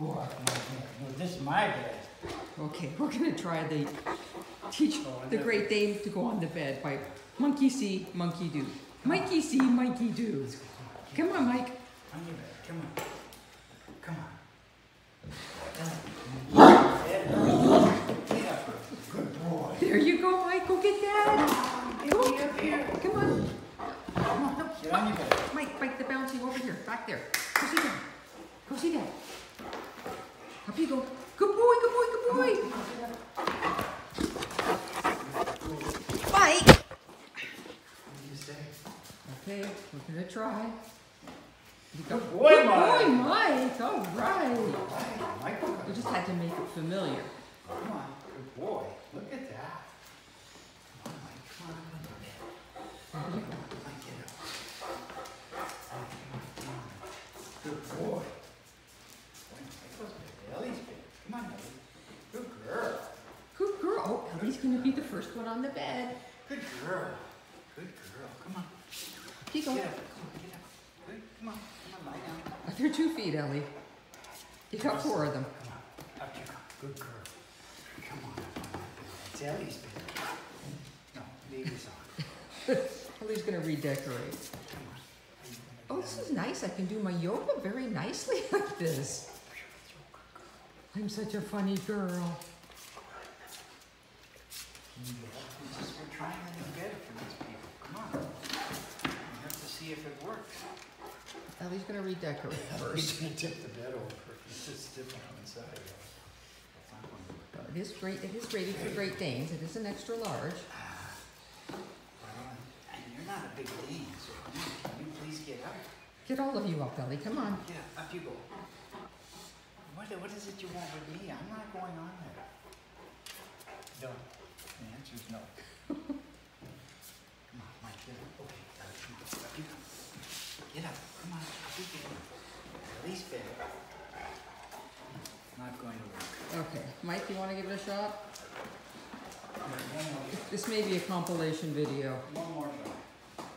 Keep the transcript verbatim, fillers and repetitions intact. Poor. No, this is my bed. Okay, we're gonna try the teach oh, the Great Dane to go on the bed by monkey see, monkey do. Mikey see, Mikey do. Come on, Mike. On your bed. Come on. Come on. Good boy. There you go, Mike. Go get that. Go. Come on. Come on. Get on your bed. Mike, Mike, the bouncy over here. Back there. Go sit down. Go sit down. Up you go. Good boy, good boy, good boy. Mike. What did you say? Okay, we're gonna try. Good boy, good Mike. Boy, Mike. All right. Mike, we just had to make it familiar. Come on, good boy. Look at that. Come on, Mike. Come on, come on, Mike, get up. Good boy. Come on, Ellie. Good girl. Good girl. Oh, Ellie's going to be the first one on the bed. Good girl. Good girl. Come on. Keep going. Get up. Come on, get up. Come on. Come on, lie down. They're two feet, Ellie. You got four of them. Come on. Up you go. Good girl. Come on. It's Ellie's bed. No, leave this on. Ellie's going to redecorate. Come on. Oh, this is nice. I can do my yoga very nicely like this. I'm such a funny girl. We're just we're trying a new bed for these people. Come on. We have to see if it works. Ellie's gonna redecorate first. She's gonna tip the bed over. It's just different on the side. It is great. It is rated for Great Danes. It is an extra large. Uh, well, and you're not a big Dane, so can you please get up? Get all of you up, Ellie. Come on. Yeah, up you go. What is it you want with me? I'm not going on there. No. The answer is no. Come on, Mike, get up. Okay, come on. Up you go. Get up. Come on. At least better. Not going to work. Okay. Mike, you want to give it a shot? This may be a compilation video. One more shot.